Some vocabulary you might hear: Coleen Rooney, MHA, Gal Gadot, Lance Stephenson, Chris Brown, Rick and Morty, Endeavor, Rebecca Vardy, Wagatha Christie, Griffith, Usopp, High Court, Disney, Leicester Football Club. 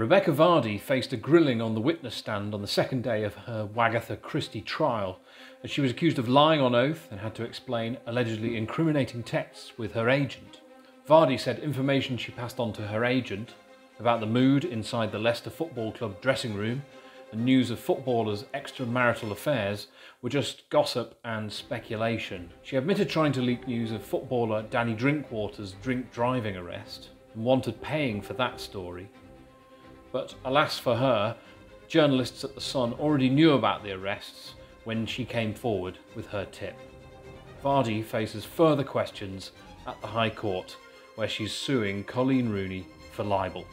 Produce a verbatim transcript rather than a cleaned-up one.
Rebecca Vardy faced a grilling on the witness stand on the second day of her Wagatha Christie trial, as she was accused of lying on oath and had to explain allegedly incriminating texts with her agent. Vardy said information she passed on to her agent about the mood inside the Leicester Football Club dressing room and news of footballers' extramarital affairs were just gossip and speculation. She admitted trying to leak news of footballer Danny Drinkwater's drink-driving arrest and wanted paying for that story. But alas for her, journalists at The Sun already knew about the arrests when she came forward with her tip. Vardy faces further questions at the High Court, where she's suing Coleen Rooney for libel.